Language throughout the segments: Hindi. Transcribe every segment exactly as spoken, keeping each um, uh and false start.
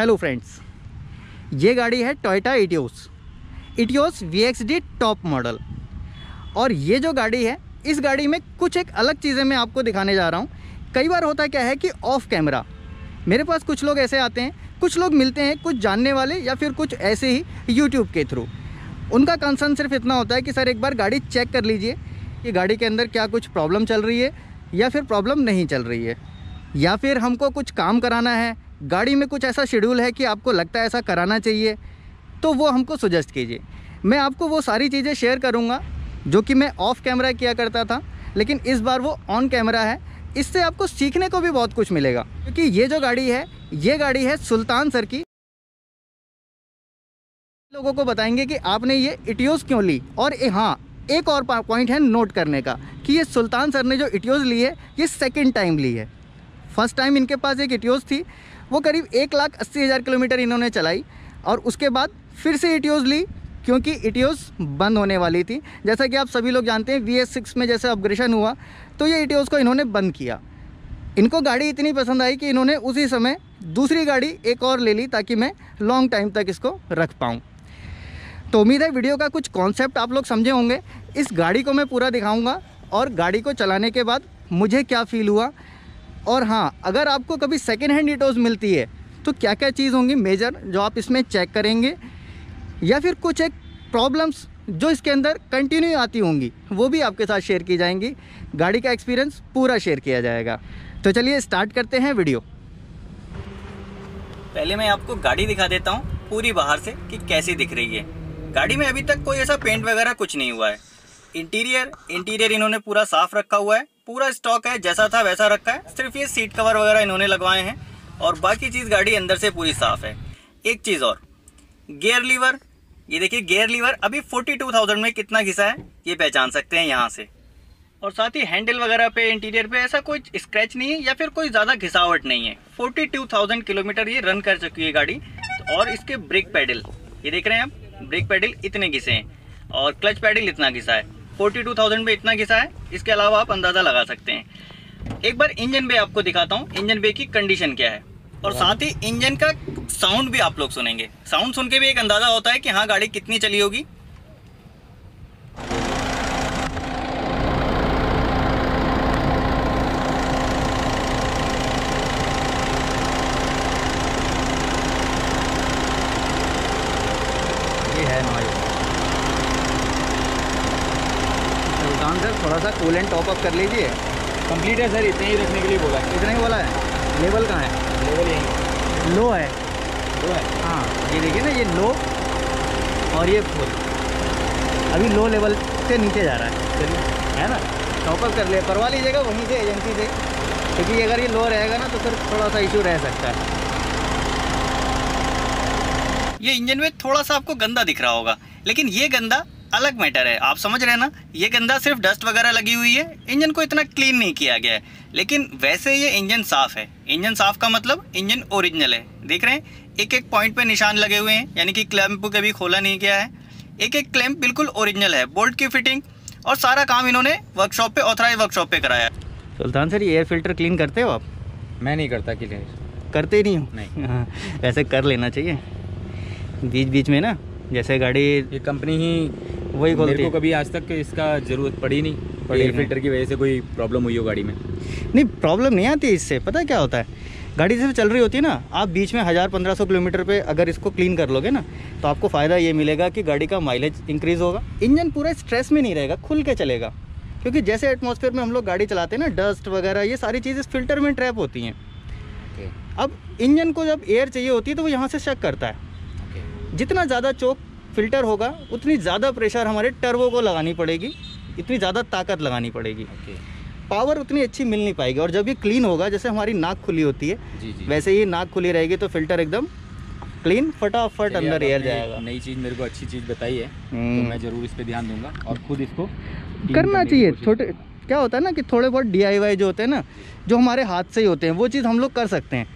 हेलो फ्रेंड्स, ये गाड़ी है Toyota Etios Etios V X D top model. और ये जो गाड़ी है, इस गाड़ी में कुछ एक अलग चीज़ें मैं आपको दिखाने जा रहा हूँ। कई बार होता क्या है कि ऑफ कैमरा मेरे पास कुछ लोग ऐसे आते हैं, कुछ लोग मिलते हैं, कुछ जानने वाले या फिर कुछ ऐसे ही यूट्यूब के थ्रू। उनका कंसर्न सिर्फ इतना होता है कि सर एक बार गाड़ी चेक कर लीजिए कि गाड़ी के अंदर क्या कुछ प्रॉब्लम चल रही है या फिर प्रॉब्लम नहीं चल रही है, या फिर हमको कुछ काम कराना है, गाड़ी में कुछ ऐसा शेड्यूल है कि आपको लगता है ऐसा कराना चाहिए तो वो हमको सजेस्ट कीजिए। मैं आपको वो सारी चीज़ें शेयर करूँगा जो कि मैं ऑफ कैमरा किया करता था, लेकिन इस बार वो ऑन कैमरा है। इससे आपको सीखने को भी बहुत कुछ मिलेगा, क्योंकि ये जो गाड़ी है ये गाड़ी है सुल्तान सर की। लोगों को बताएंगे कि आपने ये एटियोस क्यों ली। और हाँ, एक और पॉइंट है नोट करने का कि ये सुल्तान सर ने जो एटियोस ली है ये सेकेंड टाइम ली है। फर्स्ट टाइम इनके पास एक एटियोस थी, वो करीब एक लाख अस्सी हज़ार किलोमीटर इन्होंने चलाई और उसके बाद फिर से एटियोस ली क्योंकि एटियोस बंद होने वाली थी। जैसा कि आप सभी लोग जानते हैं वी एस सिक्स में जैसे अपग्रेशन हुआ तो ये एटियोस को इन्होंने बंद किया। इनको गाड़ी इतनी पसंद आई कि इन्होंने उसी समय दूसरी गाड़ी एक और ले ली ताकि मैं लॉन्ग टाइम तक इसको रख पाऊँ। तो उम्मीद है वीडियो का कुछ कॉन्सेप्ट आप लोग समझे होंगे। इस गाड़ी को मैं पूरा दिखाऊँगा और गाड़ी को चलाने के बाद मुझे क्या फ़ील हुआ। और हाँ, अगर आपको कभी सेकेंड हैंड एटियोस मिलती है तो क्या क्या चीज़ होंगी मेजर जो आप इसमें चेक करेंगे, या फिर कुछ एक प्रॉब्लम्स जो इसके अंदर कंटिन्यू आती होंगी वो भी आपके साथ शेयर की जाएंगी। गाड़ी का एक्सपीरियंस पूरा शेयर किया जाएगा। तो चलिए स्टार्ट करते हैं वीडियो। पहले मैं आपको गाड़ी दिखा देता हूँ पूरी बाहर से कि कैसी दिख रही है। गाड़ी में अभी तक कोई ऐसा पेंट वगैरह कुछ नहीं हुआ है। इंटीरियर इंटीरियर इन्होंने पूरा साफ रखा हुआ है, पूरा स्टॉक है, जैसा था वैसा रखा है। सिर्फ ये सीट कवर वगैरह इन्होंने लगवाए हैं और बाकी चीज़ गाड़ी अंदर से पूरी साफ़ है। एक चीज़ और, गियर लीवर, ये देखिए गियर लीवर अभी बयालीस हज़ार में कितना घिसा है ये पहचान सकते हैं यहाँ से। और साथ ही हैंडल वगैरह पे, इंटीरियर पे ऐसा कोई स्क्रैच नहीं है या फिर कोई ज़्यादा घिसावट नहीं है। बयालीस हज़ार किलोमीटर ये रन कर चुकी है गाड़ी। और इसके ब्रेक पैडल ये देख रहे हैं आप, ब्रेक पैडल इतने घिसे हैं और क्लच पैडल इतना घिसा है। बयालीस हज़ार पे इतना घिसा है, इसके अलावा आप अंदाज़ा लगा सकते हैं। एक बार इंजन बे आपको दिखाता हूँ, इंजन बे की कंडीशन क्या है और साथ ही इंजन का साउंड भी आप लोग सुनेंगे। साउंड सुन के भी एक अंदाज़ा होता है कि हाँ गाड़ी कितनी चली होगी। ये है नॉइज़। सुल्तान सर थोड़ा सा कूल एंड टॉप अप कर लीजिए। कंप्लीट है सर, इतने ही रखने के लिए बोला है। इतना ही बोला है। लेवल कहाँ है? लो है, लो है। हाँ ये देखिए ना, ये लो और ये फुल। अभी लो लेवल से नीचे जा रहा है। चलिए है ना, टॉपअप कर ले, करवा लीजिएगा वहीं से एजेंसी से, क्योंकि अगर ये लो रहेगा ना तो फिर थोड़ा सा इशू रह सकता है। ये इंजन में थोड़ा सा आपको गंदा दिख रहा होगा, लेकिन ये गंदा अलग मैटर है, आप समझ रहे हैं ना। ये गंदा सिर्फ डस्ट वगैरह लगी हुई है, इंजन को इतना क्लीन नहीं किया गया है, लेकिन वैसे ये इंजन साफ़ है। इंजन साफ़ का मतलब इंजन ओरिजिनल है। देख रहे हैं एक एक पॉइंट पे निशान लगे हुए हैं, यानी कि क्लैम्प को भी खोला नहीं गया है। एक एक क्लैम्प बिल्कुल ओरिजिनल है। बोल्ट की फिटिंग और सारा काम इन्होंने वर्कशॉप पे, ऑथराइज वर्कशॉप पे कराया। सुल्तान सर, ये एयर फिल्टर क्लीन करते हो आप? मैं नहीं करता। क्लीन करते नहीं हूँ? नहीं। हाँ, वैसे कर लेना चाहिए बीच बीच में ना, जैसे गाड़ी ये कंपनी ही वही बोलती है। कभी आज तक इसका ज़रूरत पड़ी नहीं, पड़ी एयर फिल्टर की वजह से कोई प्रॉब्लम हुई हो गाड़ी में? नहीं, प्रॉब्लम नहीं आती इससे। पता क्या होता है, गाड़ी जैसे चल रही होती है ना, आप बीच में हज़ार पंद्रह सौ किलोमीटर पे अगर इसको क्लीन कर लोगे ना तो आपको फ़ायदा ये मिलेगा कि गाड़ी का माइलेज इंक्रीज़ होगा, इंजन पूरा स्ट्रेस में नहीं रहेगा, खुल के चलेगा। क्योंकि जैसे एटमॉस्फेयर में हम लोग गाड़ी चलाते हैं ना, डस्ट वगैरह ये सारी चीज़ें फिल्टर में ट्रैप होती हैं। अब इंजन को जब एयर चाहिए होती है तो वो यहाँ से शक करता है। जितना ज़्यादा चोक फिल्टर होगा उतनी ज़्यादा प्रेशर हमारे टर्बो को लगानी पड़ेगी, इतनी ज़्यादा ताकत लगानी पड़ेगी। okay. पावर उतनी अच्छी मिल नहीं पाएगी। और जब ये क्लीन होगा, जैसे हमारी नाक खुली होती है जी जी। वैसे ही नाक खुली रहेगी तो फिल्टर एकदम क्लीन, फटाफट अंदर एयर जाएगा। नई चीज़ मेरे को अच्छी चीज़ बताई है तो मैं ज़रूर इस पर ध्यान दूंगा और खुद इसको करना चाहिए। छोटे क्या होता है ना कि थोड़े बहुत डी आई वाई जो होते हैं ना, जो हमारे हाथ से ही होते हैं, वो चीज़ हम लोग कर सकते हैं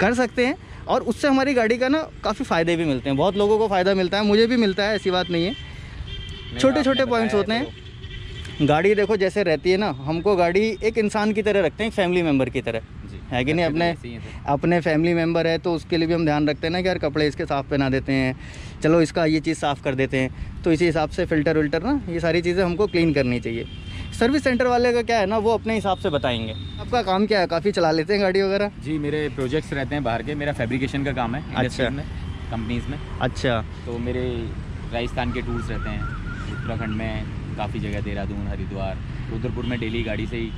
कर सकते हैं और उससे हमारी गाड़ी का ना काफ़ी फ़ायदे भी मिलते हैं। बहुत लोगों को फ़ायदा मिलता है, मुझे भी मिलता है, ऐसी बात नहीं है। छोटे छोटे पॉइंट्स होते हैं। गाड़ी देखो जैसे रहती है ना, हमको गाड़ी एक इंसान की तरह रखते हैं, फैमिली मेम्बर की तरह जी। है कि नहीं, अपने अपने फैमिली मेम्बर है तो उसके लिए भी हम ध्यान रखते हैं ना कि यार कपड़े इसके साफ़ पहना देते हैं, चलो इसका ये चीज़ साफ़ कर देते हैं। तो इसी हिसाब से फ़िल्टर विल्टर ना ये सारी चीज़ें हमको क्लीन करनी चाहिए। सर्विस सेंटर वाले का क्या है ना, वो अपने हिसाब से बताएंगे। आपका काम क्या है, काफ़ी चला लेते हैं गाड़ी वगैरह? जी मेरे प्रोजेक्ट्स रहते हैं बाहर के, मेरा फैब्रिकेशन का काम है इंडस्ट्रीज में, कंपनीज में। अच्छा, तो मेरे राजस्थान के टूर्स रहते हैं, उत्तराखंड में काफ़ी जगह, देहरादून, हरिद्वार, रुद्रपुर में डेली गाड़ी से ही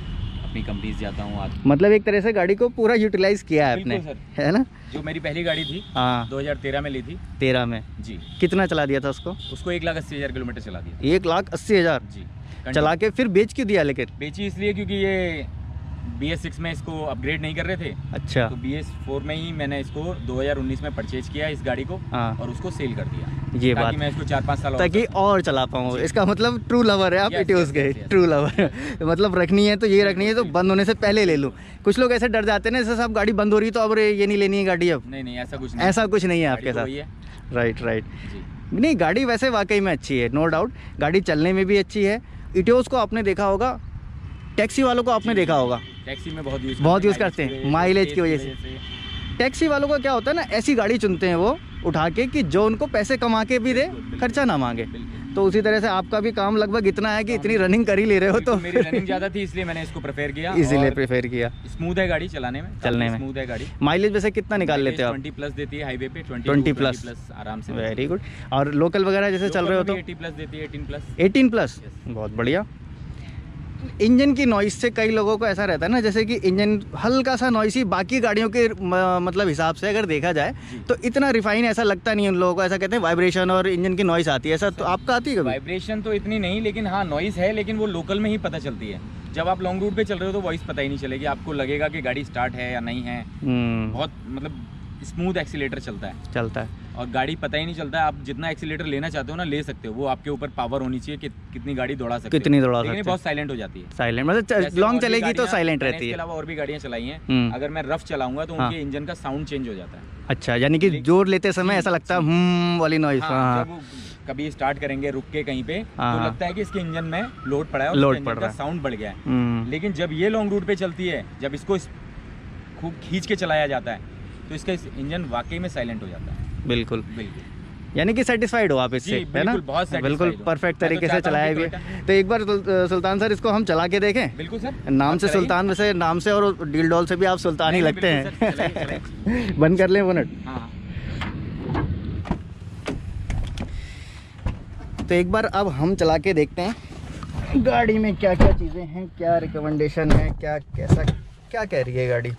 अपनी कंपनीज जाता हूँ। आज मतलब एक तरह से गाड़ी को पूरा यूटिलाइज किया है आपने, है ना? जो मेरी पहली गाड़ी थी हाँ, दो हज़ार तेरह में ली थी। तेरह में जी। कितना चला दिया था उसको? उसको एक लाख अस्सी हज़ार किलोमीटर चला दिया। एक लाख अस्सी हज़ार जी चला के फिर बेच क्यों दिया? लेकिन बेची इसलिए क्योंकि ये वी एस सिक्स में इसको अपग्रेड नहीं कर रहे थे। अच्छा, तो वी एस फोर में ही मैंने इसको दो हज़ार उन्नीस में परचेज किया इस गाड़ी को हाँ, और उसको सेल कर दिया। ये बात, मैं इसको चार पाँच साल ताकि और चला पाऊँ। इसका मतलब ट्रू लवर है आप एटियोस के, ट्रू लवर मतलब रखनी है तो ये रखनी है, तो बंद होने से पहले ले लूँ। कुछ लोग ऐसे डर जाते हैं ना, जैसे आप गाड़ी बंद हो रही है तो अब ये नहीं लेनी है गाड़ी, अब नहीं नहीं ऐसा कुछ ऐसा कुछ नहीं है आपके साथ। राइट राइट नहीं, गाड़ी वैसे वाकई में अच्छी है, नो डाउट। गाड़ी चलने में भी अच्छी है। एटियोस को आपने देखा होगा, टैक्सी वालों को आपने देखा होगा, टैक्सी में बहुत यूज बहुत यूज़ करते हैं माइलेज की वजह से। टैक्सी वालों का क्या होता है ना, ऐसी गाड़ी चुनते हैं वो उठा के कि जो उनको पैसे कमा के भी दे, खर्चा ना मांगे। तो उसी तरह से आपका भी काम लगभग इतना है कि इतनी रनिंग कर ही ले रहे हो। तो मेरी रनिंग ज़्यादा थी इसलिए मैंने इसको प्रेफर किया, इसीलिए प्रेफर किया। स्मूथ है गाड़ी चलाने में, चलने में स्मूथ है गाड़ी। माइलेज वैसे कितना निकाल लेते हो आप? बीस प्लस देती है हाईवे पे, बीस प्लस आराम से। Very good. और लोकल वगैरह जैसे चल रहे हो तो अस्सी प्लस देती है, अठारह प्लस। बहुत बढ़िया। इंजन की नॉइस से कई लोगों को ऐसा रहता है ना, जैसे कि इंजन हल्का सा नॉइसी, बाकी गाड़ियों के मतलब हिसाब से अगर देखा जाए तो इतना रिफाइन ऐसा लगता नहीं उन लोगों को। ऐसा कहते हैं वाइब्रेशन और इंजन की नॉइस आती है, ऐसा तो आपका आती है कभी? वाइब्रेशन तो इतनी नहीं, लेकिन हाँ नॉइस है, लेकिन वो लोकल में ही पता चलती है। जब आप लॉन्ग रूट पे चल रहे हो तो वॉइस पता ही नहीं चलेगी, आपको लगेगा कि गाड़ी स्टार्ट है या नहीं है। बहुत मतलब स्मूथ एक्सीलेटर चलता है चलता है और गाड़ी पता ही नहीं चलता है। आप जितना एक्सीलेटर लेना चाहते हो ना ले सकते हो, वो आपके ऊपर पावर होनी चाहिए कि कितनी गाड़ी दौड़ा सकते कितनी हो। दौड़ा सकते हैं। बहुत साइलेंट हो जाती है, साइलेंट मतलब लॉन्ग चलेगी तो साइलेंट रहती है। इसके अलावा और भी गाड़ियाँ चलाई हैं, अगर मैं रफ चलाऊंगा तो उनके इंजन का साउंड चेंज हो जाता है। अच्छा, यानी कि जोर लेते समय ऐसा लगता है वाली नॉइस। कभी स्टार्ट करेंगे रुक के कहीं पे तो लगता है कि इसके इंजन में लोड पड़ा है, लोड पड़ रहा है, साउंड बढ़ गया है। लेकिन जब ये लॉन्ग रूट पे चलती है, जब इसको खूब खींच के चलाया जाता है तो इसका इस इंजन वाकई में साइलेंट हो जाता है। बिल्कुल बिल्कुल, यानी कि सेटिस्फाइड हो आप इससे, है ना? बहुत बिल्कुल परफेक्ट तरीके से चलाया भी। तो एक बार सुल्तान सर इसको हम चला के देखें। बिल्कुल सर, नाम से सुल्तान, वैसे नाम से और डील डॉल से भी आप सुल्तान ही लगते हैं। बंद कर लें बोनट। तो एक बार अब हम चला के देखते हैं गाड़ी में क्या क्या चीज़ें हैं, क्या रिकमेंडेशन है, क्या कैसा क्या कह रही है गाड़ी।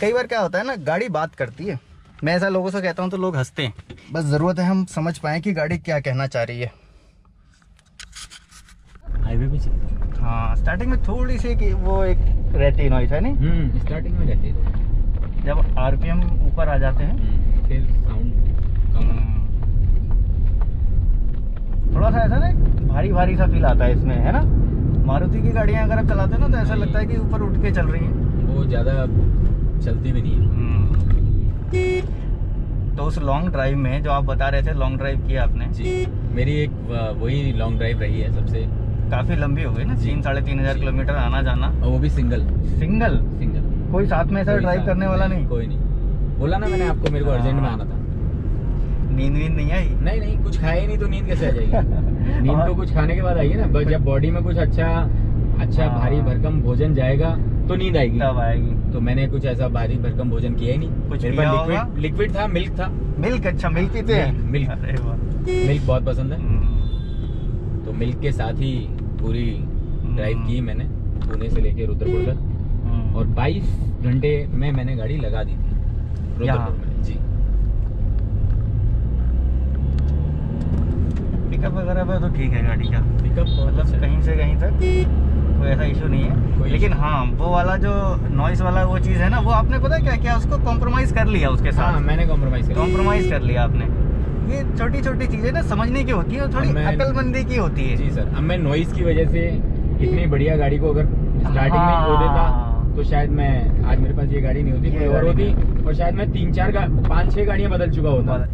कई बार क्या होता है ना, गाड़ी बात करती है। मैं ऐसा लोगों से कहता हूँ तो लोग हंसते हैं। बस ज़रूरत है हम समझ पाएँ कि गाड़ी क्या कहना चाह रही है। हाईवे पे चल हाँ, स्टार्टिंग में थोड़ी सी कि वो एक रहती है नॉइस, है नहीं? स्टार्टिंग में रहती है, जब आरपीएम ऊपर आ जाते हैं फिर साउंड थोड़ा सा ऐसा ना भारी भारी सा फील आता है इसमें, है ना? मारुति की गाड़ियाँ अगर आप चलाते हैं ना तो ऐसा लगता है कि ऊपर उठ के चल रही है, वो ज़्यादा चलती भी नहीं है। तो उस लॉन्ग ड्राइव में जो आप बता रहे थे, लॉन्ग ड्राइव किया आपने? जी, मेरी एक वही लॉन्ग ड्राइव रही है सबसे, काफी लंबी हो गई ना, तीन साढ़े तीन हजार किलोमीटर आना जाना, और वो भी सिंगल सिंगल सिंगल कोई साथ में ऐसा ड्राइव करने वाला नहीं, कोई नहीं। बोला ना मैंने आपको, मेरे को अर्जेंट में आना था। नींद वींद नहीं आई? नहीं नहीं, कुछ खाया ही नहीं तो नींद कैसे आ जाएगी? नींद तो कुछ खाने के बाद आएगी ना, जब बॉडी में कुछ अच्छा अच्छा भारी भरकम भोजन जाएगा तो नींद आएगी, तब आएगी। तो मैंने कुछ ऐसा भारी भरकम भोजन किया ही नहीं, कुछ मेरे पास लिक्विड लिक्विड था, मिल्क था। मिल्क? अच्छा, मिल्क पीते हैं? मिल्क, मिल्क बहुत पसंद है, तो मिल्क के साथ ही पूरी ड्राइव की मैंने पुणे से लेके रुद्रपुर तक, और बाईस घंटे में मैंने गाड़ी लगा दी थी रुद्रपुर में। जी, पिकअप वगैरह तो ठीक है गाड़ी का, पिकअप मतलब कहीं से कहीं तक कोई ऐसा इशू नहीं है, लेकिन हाँ वो वाला जो नॉइस वाला वो चीज़ है ना, वो आपने पता क्या क्या उसको कॉम्प्रोमाइज़ कर लिया उसके साथ। हाँ, मैंने कॉम्प्रोमाइज़ कर कॉम्प्रोमाइज़ कर लिया आपने। ये छोटी छोटी चीज़ें ना समझने की होती है, थोड़ी अकलमंदी की होती है। जी सर, अब मैं नॉइस की वजह से इतनी बढ़िया गाड़ी को अगर स्टार्टिंग में खो देता तो शायद मैं आज मेरे पास ये गाड़ी नहीं होती, कोई और होती, और शायद मैं तीन चार पाँच छः गाड़ियाँ बदल चुका होता।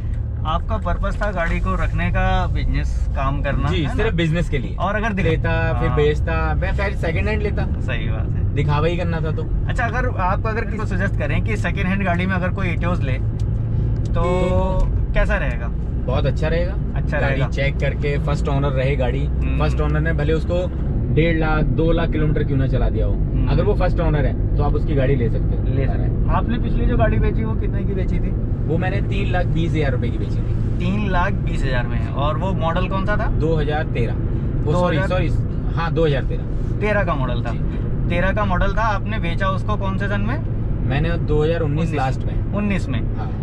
आपका पर्पस था गाड़ी को रखने का, बिजनेस काम करना जी, सिर्फ बिजनेस के लिए। और अगर लेता फिर बेचता, मैं फिर सेकंड हैंड लेता। सही बात है, दिखावा ही करना था तो। अच्छा, अगर आप अगर किसी को सजेस्ट करें कि सेकंड हैंड गाड़ी में अगर कोई एटियोस ले तो कैसा रहेगा? बहुत अच्छा रहेगा। अच्छा रहेगा, चेक करके फर्स्ट ओनर रहे गाड़ी, फर्स्ट ओनर ने भले उसको डेढ़ लाख दो लाख किलोमीटर क्यों ना चला दिया हो, अगर वो फर्स्ट ओनर है तो आप उसकी गाड़ी ले सकते हो। ले सकते हैं। आपने पिछली जो गाड़ी बेची वो कितने की बेची थी? वो मैंने तीन लाख बीस हजार रुपए की बेची थी। तीन लाख बीस हजार में है। और वो मॉडल कौन सा था? दो हजार तेरह सॉरी सॉरी हाँ दो हजार तेरह तेरह का मॉडल था। तेरह का मॉडल था। आपने बेचा उसको कौन से सन में? मैंने दो हजार उन्नीस लास्ट में उन्नीस में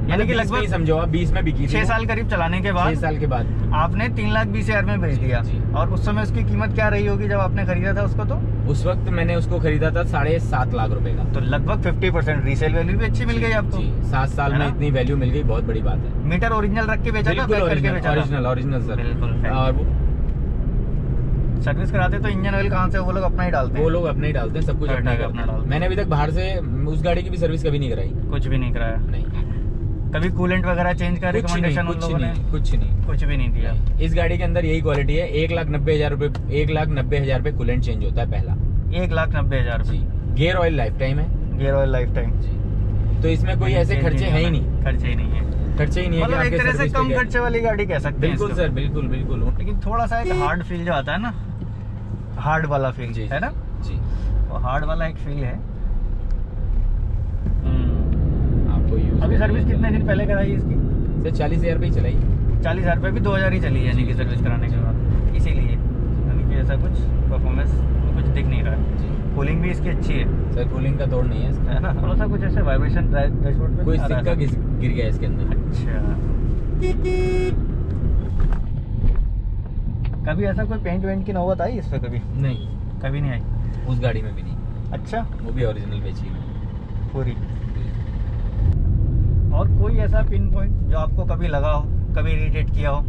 यानी कि लगभग समझो आप बीस में बिकी, छह साल करीब चलाने के बाद, छह साल के बाद आपने तीन लाख बीस हजार में बेच दिया। और उस समय उसकी कीमत क्या रही होगी जब आपने खरीदा था उसको? तो उस वक्त मैंने उसको खरीदा था साढ़े सात लाख रुपए का, तो लगभग फिफ्टी परसेंट रीसेल वैल्यू भी अच्छी मिल गई आपको। सात साल में इतनी वैल्यू मिल गई, बहुत बड़ी बात है। मीटर ओरिजिनल रख के बेचा था। सर्विस कराते तो इंजन ऑयल कहाँ से? वो लोग अपना ही डालते हैं। वो लोग अपना ही डालते हैं, सब कुछ अपना ही अपना डालते हैं। मैंने अभी तक बाहर से उस गाड़ी की भी सर्विस कभी नहीं कराई, कुछ भी नहीं कराया। नहीं, कभी कूलेंट वगैरह चेंज का रिकमेंडेशन कुछ नहीं, कुछ नहीं, कुछ भी नहीं दिया। इस गाड़ी के अंदर यही क्वालिटी है। एक लाख नब्बे हजार रूपये एक लाख नब्बे हजार रूपये कूलेंट चेंज होता है पहला, एक लाख नब्बे हजार रूपये। गियर ऑयल लाइफ टाइम है, गियर ऑयल लाइफ टाइम जी। तो इसमें कोई ऐसे खर्चे है ही नहीं, खर्चे ही नहीं है, खर्चे ही नहीं है। मतलब एक तरह से कम खर्चे वाली गाड़ी कह सकते हैं। बिल्कुल सर, बिल्कुल बिल्कुल। लेकिन थोड़ा सा एक हार्ड फील जो आता है ना, हार्ड वाला फील जी, है ना जी, वो हार्ड वाला एक फील है आपको यूज़। अभी सर्विस कितने दिन पहले कराई इसकी? सर चालीस हजार रुपये चलाई, चालीस हजार रुपये भी दो हजार ही चली यानी कि सर्विस कराने के बाद, इसीलिए यानी कि ऐसा कुछ परफॉर्मेंस कुछ दिख नहीं रहा है जी। कूलिंग भी इसकी अच्छी है सर, कूलिंग का तोड़ नहीं है इसका, है ना। थोड़ा सा कुछ ऐसे वाइब्रेशन डैशबोर्ड पे कोई सिक्का गिर गया इसके अंदर। अच्छा, कभी ऐसा कोई पेंट वेंट की नौबत आई इस पे? कभी नहीं, कभी नहीं आई उस गाड़ी में भी नहीं। अच्छा, वो भी ओरिजिनल बेची है पूरी। और कोई ऐसा पिन पॉइंट जो आपको कभी लगा हो, कभी इरिटेट किया हो,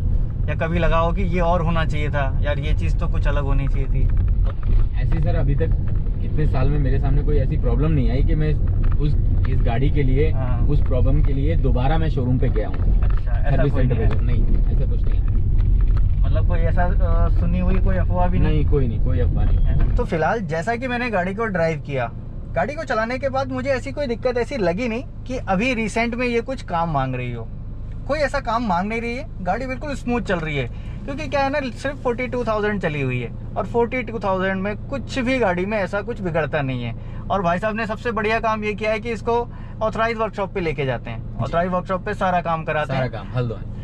या कभी लगा हो कि ये और होना चाहिए था, यार ये चीज़ तो कुछ अलग होनी चाहिए थी? ऐसी सर अभी तक इतने साल में मेरे सामने कोई ऐसी प्रॉब्लम नहीं आई कि मैं उस इस गाड़ी के लिए, उस प्रॉब्लम के लिए दोबारा मैं शोरूम पे गया हूँ। अच्छा, ऐसा कुछ नहीं, ऐसा कुछ नहीं है। मतलब कोई ऐसा आ, सुनी हुई कोई अफवाह भी नहीं? नहीं, कोई नहीं, कोई अफवाह नहीं। तो फिलहाल जैसा कि मैंने गाड़ी को ड्राइव किया, गाड़ी को चलाने के बाद मुझे ऐसी कोई दिक्कत ऐसी लगी नहीं कि अभी रिसेंट में ये कुछ काम मांग रही हो। कोई ऐसा काम मांग नहीं रही है, गाड़ी बिल्कुल स्मूथ चल रही है। क्योंकि क्या है ना, सिर्फ फोर्टी टू थाउजेंड चली हुई है और फोर्टी टू थाउजेंड में कुछ भी गाड़ी में ऐसा कुछ बिगड़ता नहीं है। और भाई साहब ने सबसे बढ़िया काम ये किया है कि इसको ऑथराइज वर्कशॉप पे लेके जाते हैं, ऑथराइज वर्कशॉप पे सारा काम कराते हैं,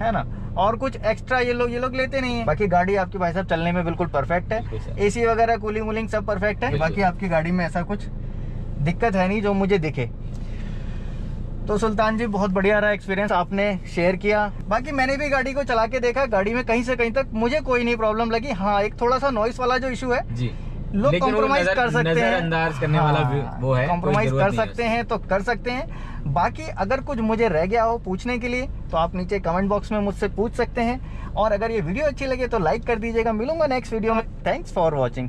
है ना। और कुछ एक्स्ट्रा ये लोग ये लोग लेते नहीं है। बाकी गाड़ी आपकी भाई साहब चलने में बिल्कुल परफेक्ट है, एसी वगैरह कूलिंग वूलिंग सब परफेक्ट है। बाकी आपकी गाड़ी में ऐसा कुछ दिक्कत है नहीं जो मुझे दिखे। तो सुल्तान जी, बहुत बढ़िया रहा एक्सपीरियंस आपने शेयर किया। बाकी मैंने भी गाड़ी को चला के देखा, गाड़ी में कहीं से कहीं तक मुझे कोई नहीं प्रॉब्लम लगी। हाँ, एक थोड़ा सा नॉइस वाला जो इशू है जी, लोग कॉम्प्रोमाइज कर सकते हैं, करने हाँ, वाला वो है, कॉम्प्रोमाइज कर सकते हैं तो कर सकते हैं। बाकी अगर कुछ मुझे रह गया हो पूछने के लिए तो आप नीचे कमेंट बॉक्स में मुझसे पूछ सकते हैं। और अगर ये वीडियो अच्छी लगे तो लाइक कर दीजिएगा। मिलूंगा नेक्स्ट वीडियो में। Thanks for watching.